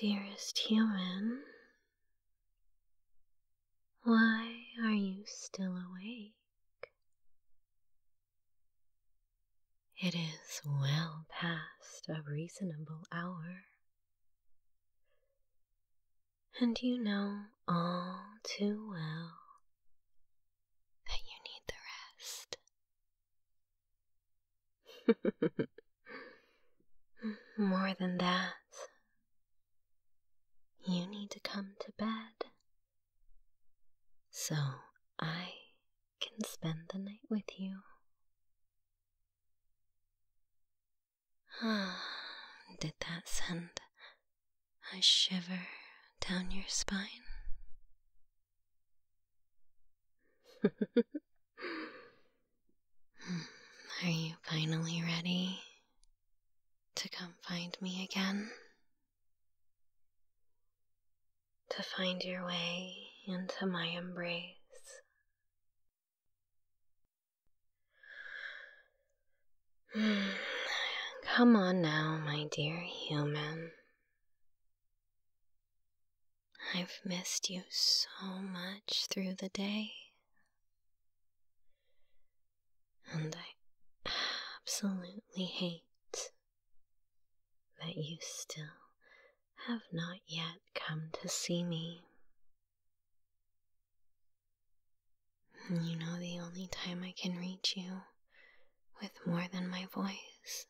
Dearest human, why are you still awake? It is well past a reasonable hour, and you know all too well that you need the rest. More than that, you need to come to bed so I can spend the night with you. Did that send a shiver down your spine? Are you finally ready to come find me again? To find your way into my embrace? Come on now, my dear human. I've missed you so much through the day, and I absolutely hate that you still have not yet come to see me. You know the only time I can reach you with more than my voice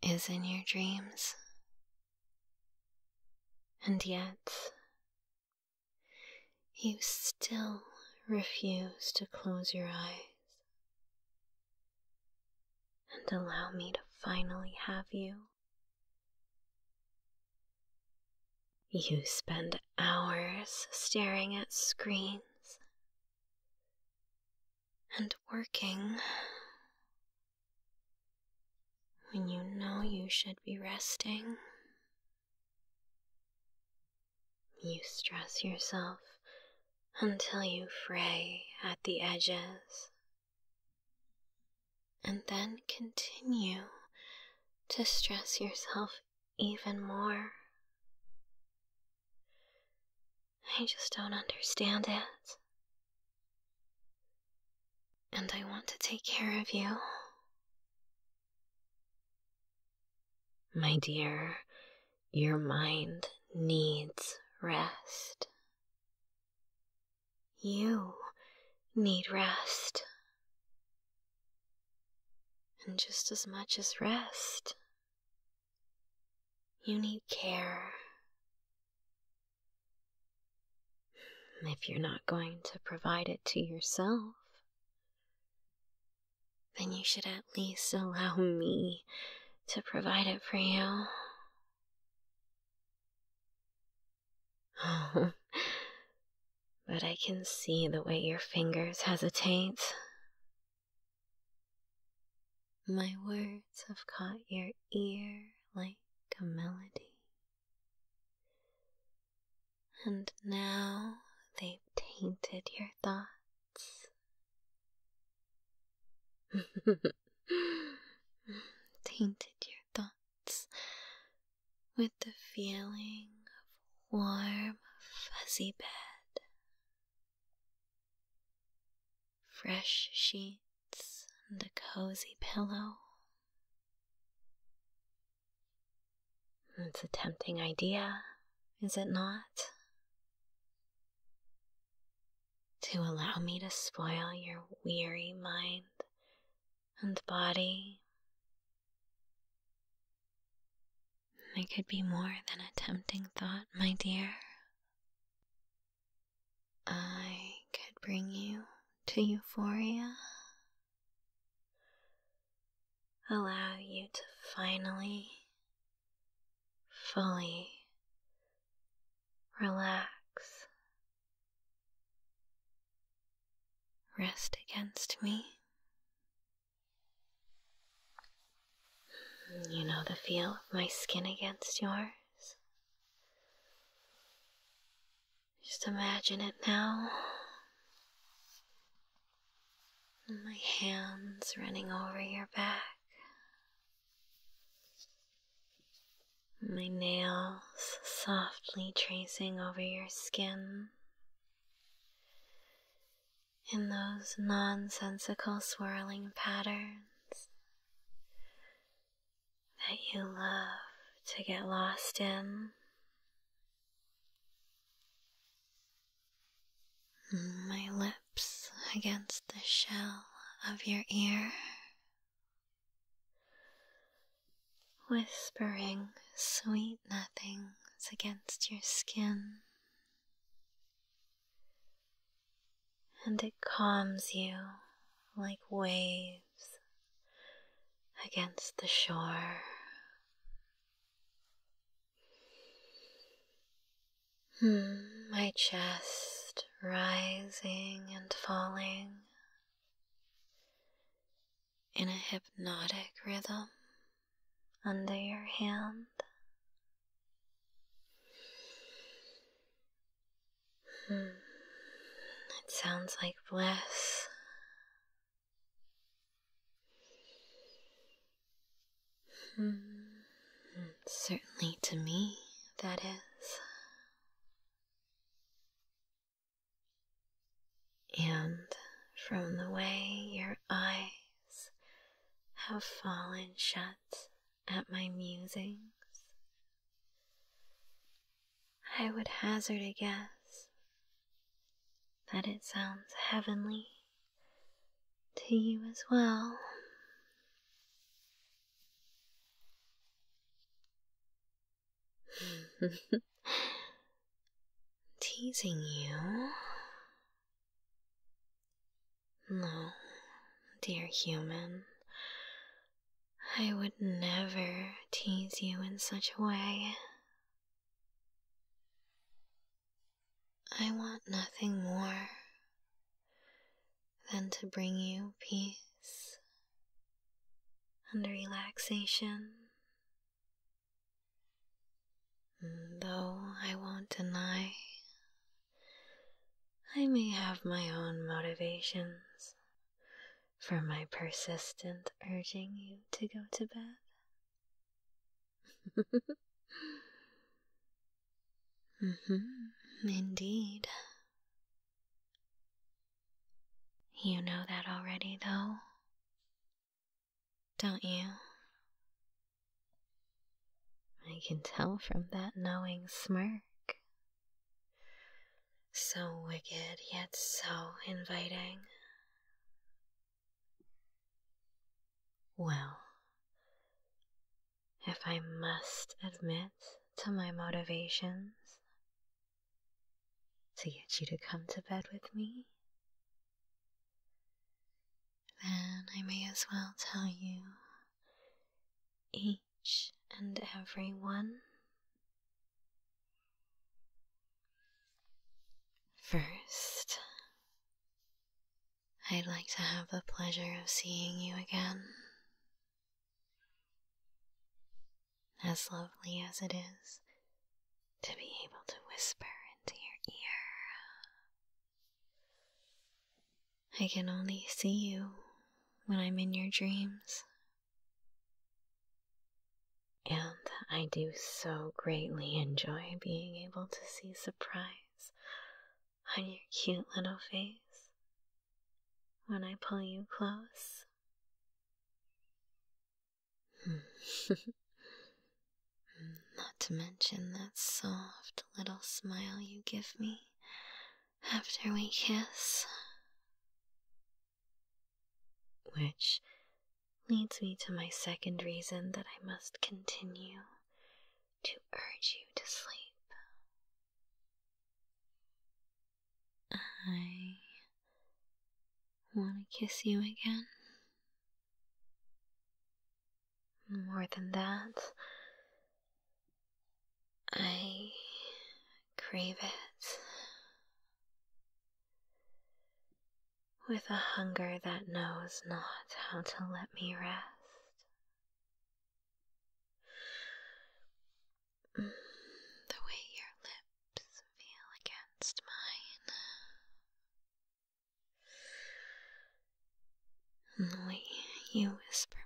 is in your dreams. And yet, you still refuse to close your eyes and allow me to finally have you. You spend hours staring at screens and working when you know you should be resting. You stress yourself until you fray at the edges, and then continue to stress yourself even more. I just don't understand it. And I want to take care of you. My dear, your mind needs rest. You need rest. And just as much as rest, you need care. If you're not going to provide it to yourself, then you should at least allow me to provide it for you. Oh, but I can see the way your fingers hesitate. My words have caught your ear like a melody, and now they've tainted your thoughts. Tainted your thoughts with the feeling of warm, fuzzy bed, fresh sheets, and a cozy pillow. It's a tempting idea, is it not? To allow me to spoil your weary mind and body. It could be more than a tempting thought, my dear. I could bring you to euphoria, allow you to finally, fully relax. Rest against me. You know the feel of my skin against yours? Just imagine it now. My hands running over your back. My nails softly tracing over your skin in those nonsensical swirling patterns that you love to get lost in. My lips against the shell of your ear, whispering sweet nothings against your skin, and it calms you like waves against the shore. My chest rising and falling in a hypnotic rhythm under your hand. It sounds like bliss. Certainly to me, that is. And from the way your eyes have fallen shut at my musings, I would hazard a guess that it sounds heavenly to you as well. Teasing you? No, dear human. I would never tease you in such a way. I want nothing more than to bring you peace and relaxation. Though I won't deny, I may have my own motivations for my persistent urging you to go to bed. Indeed. You know that already, though, don't you? I can tell from that knowing smirk. So wicked, yet so inviting. Well, if I must admit to my motivations to get you to come to bed with me, then I may as well tell you each and every one. First, I'd like to have the pleasure of seeing you again. As lovely as it is to be able to whisper into your ear. I can only see you when I'm in your dreams, and I do so greatly enjoy being able to see surprise on your cute little face when I pull you close. Not to mention that soft little smile you give me after we kiss. Which leads me to my second reason that I must continue to urge you to sleep. I want to kiss you again. More than that, I crave it with a hunger that knows not how to let me rest. The way your lips feel against mine, and the way you whisper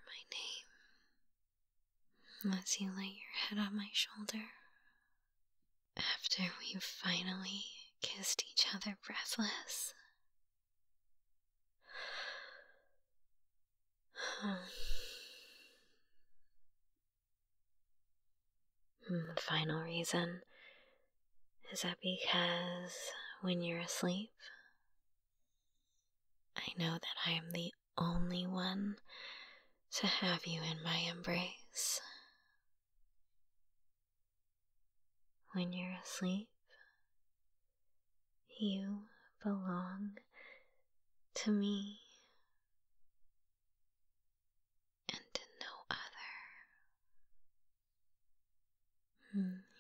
my name as you lay your head head on my shoulder. After we finally kissed each other breathless. The final reason is that because when you're asleep, I know that I am the only one to have you in my embrace. When you're asleep, you belong to me.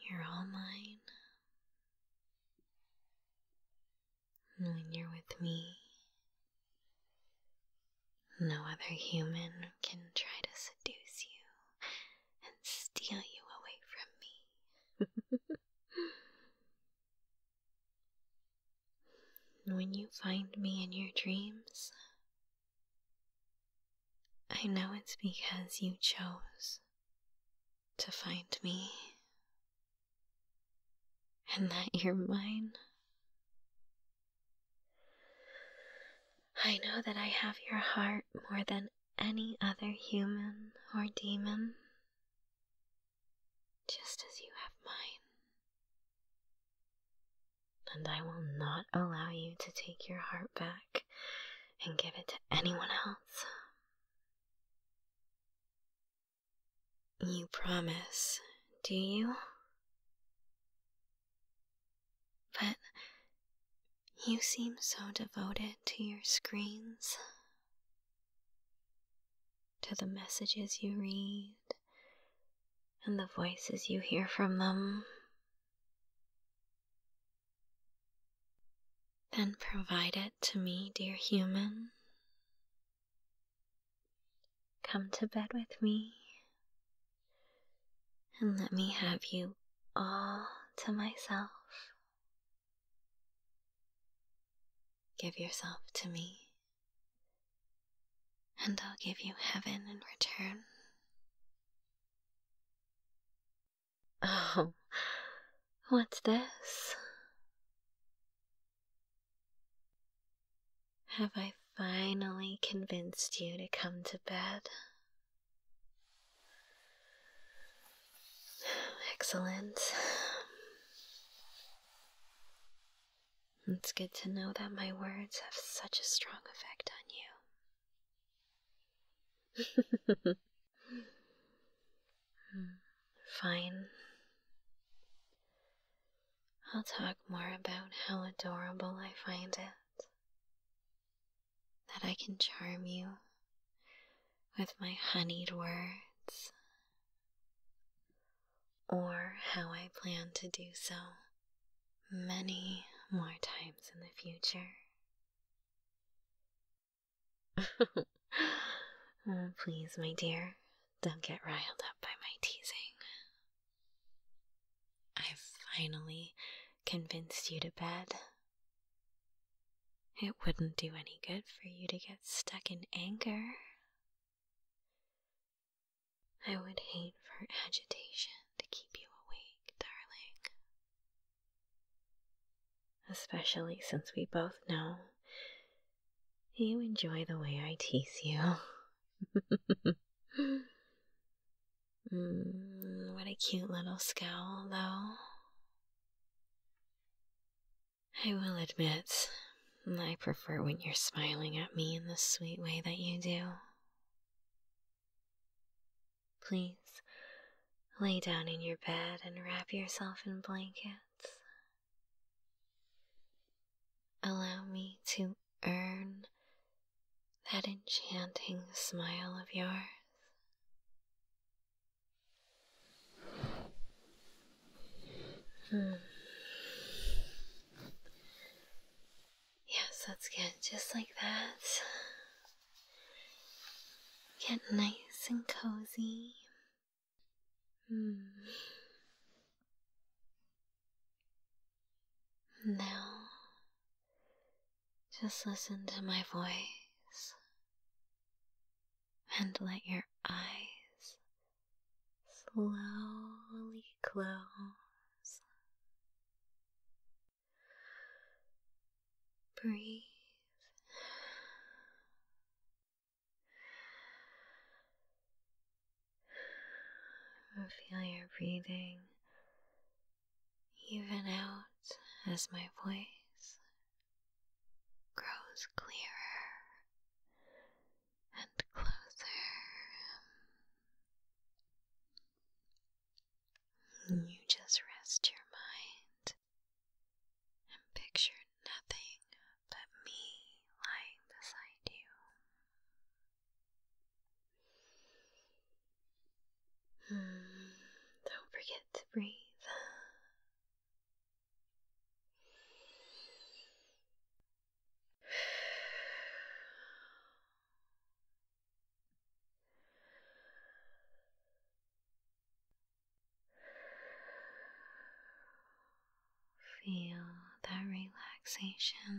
You're all mine. And when you're with me, no other human can try to seduce you and steal you away from me. When you find me in your dreams, I know it's because you chose to find me. And that you're mine. I know that I have your heart more than any other human or demon, just as you have mine. And I will not allow you to take your heart back and give it to anyone else. You promise, do you? But you seem so devoted to your screens, to the messages you read, and the voices you hear from them. Then provide it to me, dear human. Come to bed with me, and let me have you all to myself. Give yourself to me, and I'll give you heaven in return. Oh, what's this? Have I finally convinced you to come to bed? Excellent. It's good to know that my words have such a strong effect on you. Fine. I'll talk more about how adorable I find it. That I can charm you with my honeyed words. Or how I plan to do so many more times in the future. Oh, please, my dear, don't get riled up by my teasing. I've finally convinced you to bed. It wouldn't do any good for you to get stuck in anger. I would hate for agitation to keep you . Especially since we both know you enjoy the way I tease you. What a cute little scowl, though. I will admit, I prefer when you're smiling at me in the sweet way that you do. Please, lay down in your bed and wrap yourself in blankets. Allow me to earn that enchanting smile of yours. Yes, that's good. Just like that. Get nice and cozy. Now, just listen to my voice, and let your eyes slowly close. Breathe. Feel your breathing even out as my voice grows clearer and closer. You just rest your mind and picture nothing but me lying beside you. Don't forget to breathe. Feel that relaxation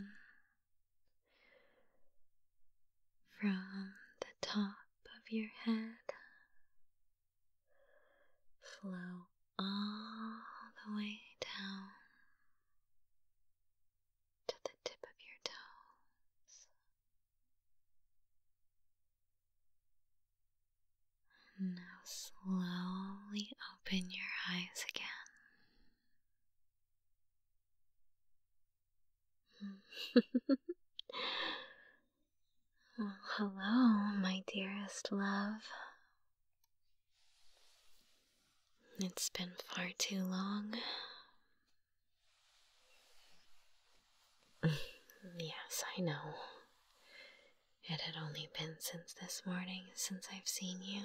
from the top of your head flow all the way down to the tip of your toes. Now slowly open your eyes again. Well, hello, my dearest love. It's been far too long. Yes, I know. It had only been since this morning since I've seen you.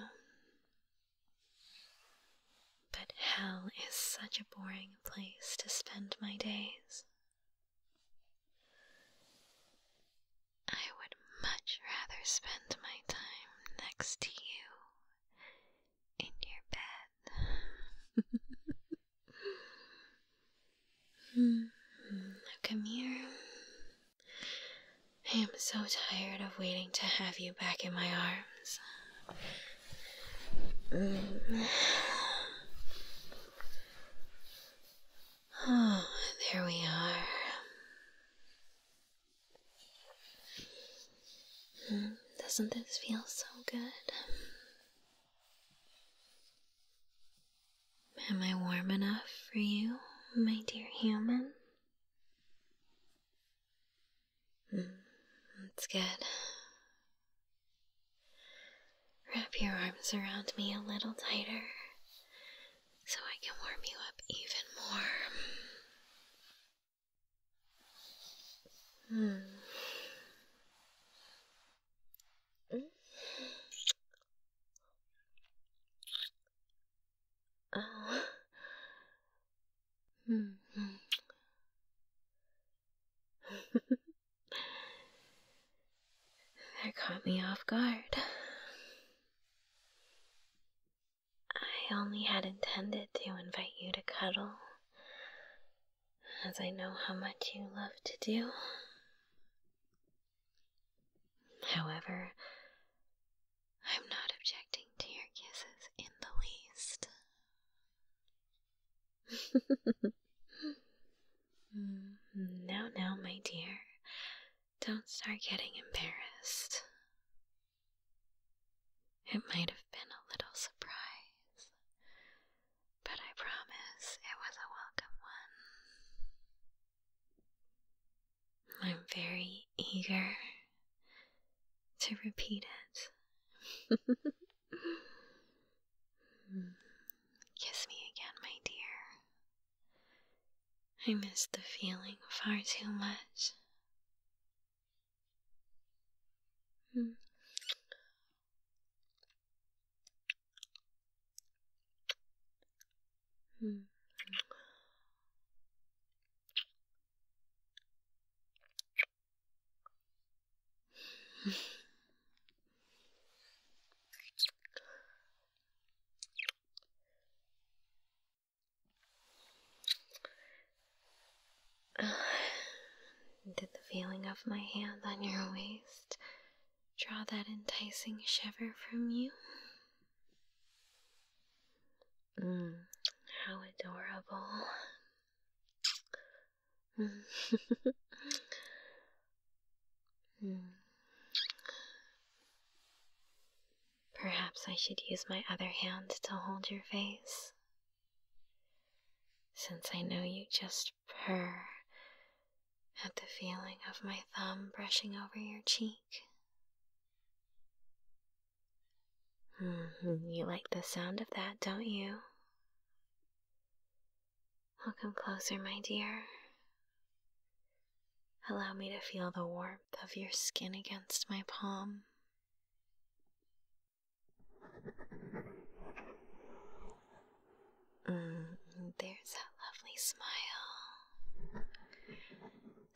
But hell is such a boring place to spend my days. I would much rather spend my time next to you in your bed. Now come here. I am so tired of waiting to have you back in my arms. Oh, there we are. Doesn't this feel so good? Am I warm enough for you, my dear human? That's good. Wrap your arms around me a little tighter so I can warm you up even more. That caught me off guard. I only had intended to invite you to cuddle, as I know how much you love to do. However, I'm not objecting to your kisses in the least. Now, now, my dear, don't start getting embarrassed. It might have been a little surprise, but I promise it was a welcome one. I'm very eager to repeat it. Kiss me again, my dear. I miss the feeling far too much. Did the feeling of my hand on your waist draw that enticing shiver from you? How adorable. Perhaps I should use my other hand to hold your face, since I know you just purr at the feeling of my thumb brushing over your cheek. You like the sound of that, don't you? Well, come closer, my dear. Allow me to feel the warmth of your skin against my palm. There's that lovely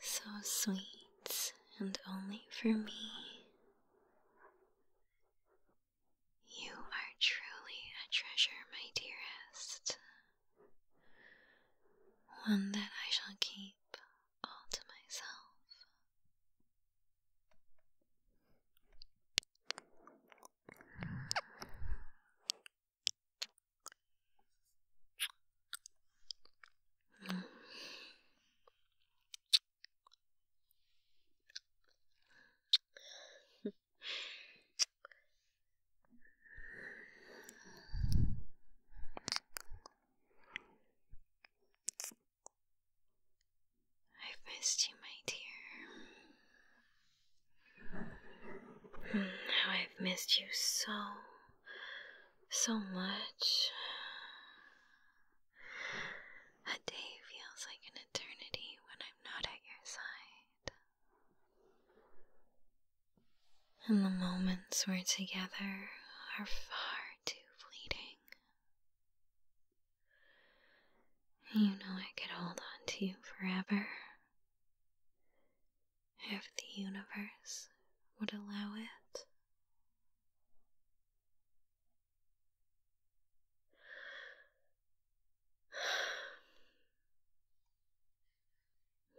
smile. So sweet and only for me. You are truly a treasure, my dearest. One that I shall keep all to myself. You, my dear. How I've missed you so much. A day feels like an eternity when I'm not at your side. And the moments we're together are far too fleeting. You know I could hold on to you forever, if the universe would allow it.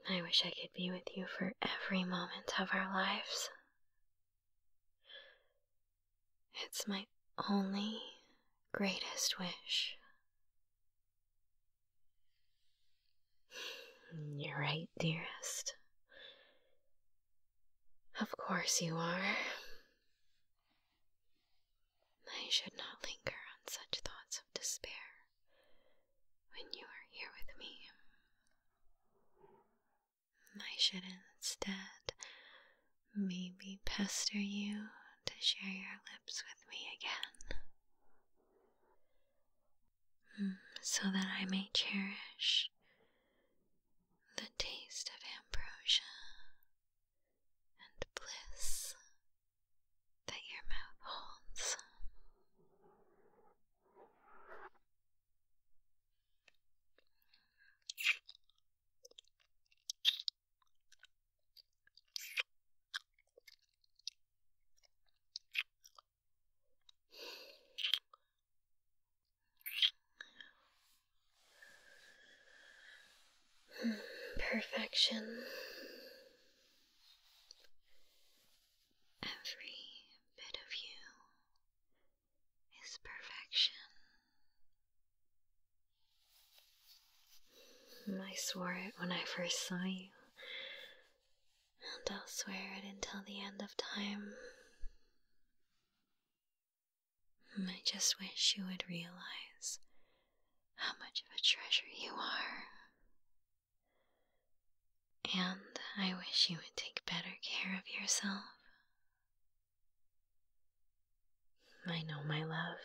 I wish I could be with you for every moment of our lives. It's my only greatest wish. You're right, dearest. Of course you are. I should not linger on such thoughts of despair when you are here with me. I should instead maybe pester you to share your lips with me again, so that I may cherish the taste of ambrosia bliss that your mouth holds. Perfection. Every bit of you is perfection. I swore it when I first saw you, and I'll swear it until the end of time. I just wish you would realize how much of a treasure you are. And I wish you would take better care of yourself. I know, my love,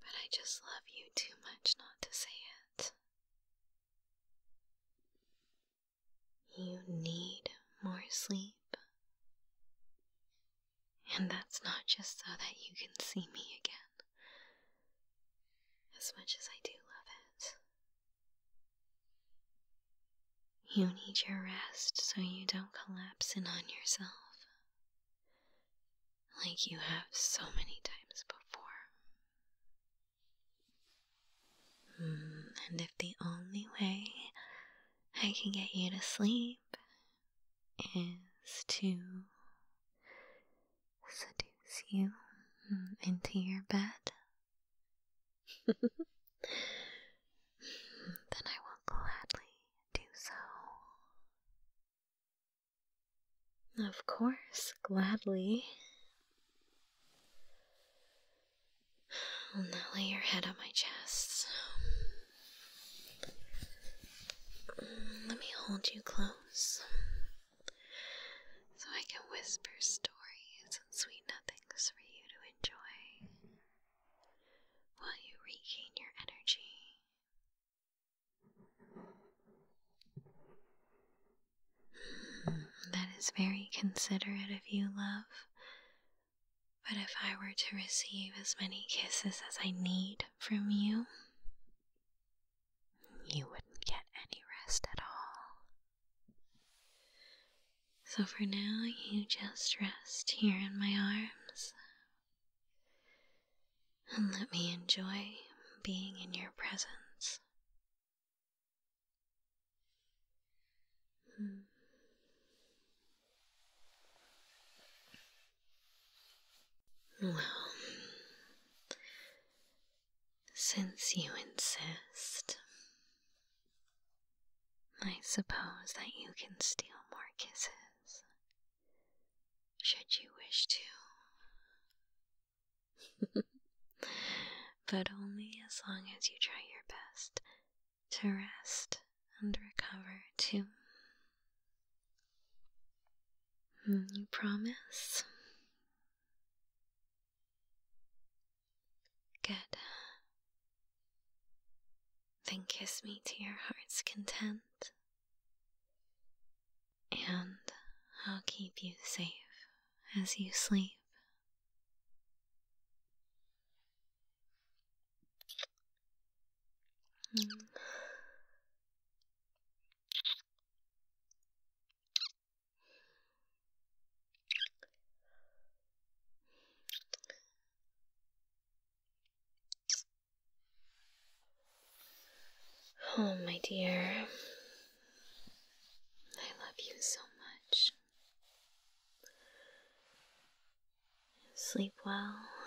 but I just love you too much not to say it. You need more sleep, and that's not just so that you can see me again, as much as I do love it. You need your rest so you don't collapse in on yourself, like you have so many times before. And if the only way I can get you to sleep is to seduce you into your bed, Then I will gladly do so. Of course, gladly. I'll now lay your head on my chest. Let me hold you close so I can whisper stories and sweet nothings for you to enjoy while you regain your energy. That is very considerate of you, love. But if I were to receive as many kisses as I need from you, you wouldn't get any rest at all. So for now, you just rest here in my arms, and let me enjoy being in your presence. Well, since you insist, I suppose that you can steal more kisses, should you wish to. But only as long as you try your best to rest and recover too. You promise? Good. Then kiss me to your heart's content, and I'll keep you safe as you sleep. Oh, my dear, I love you so much. Sleep well.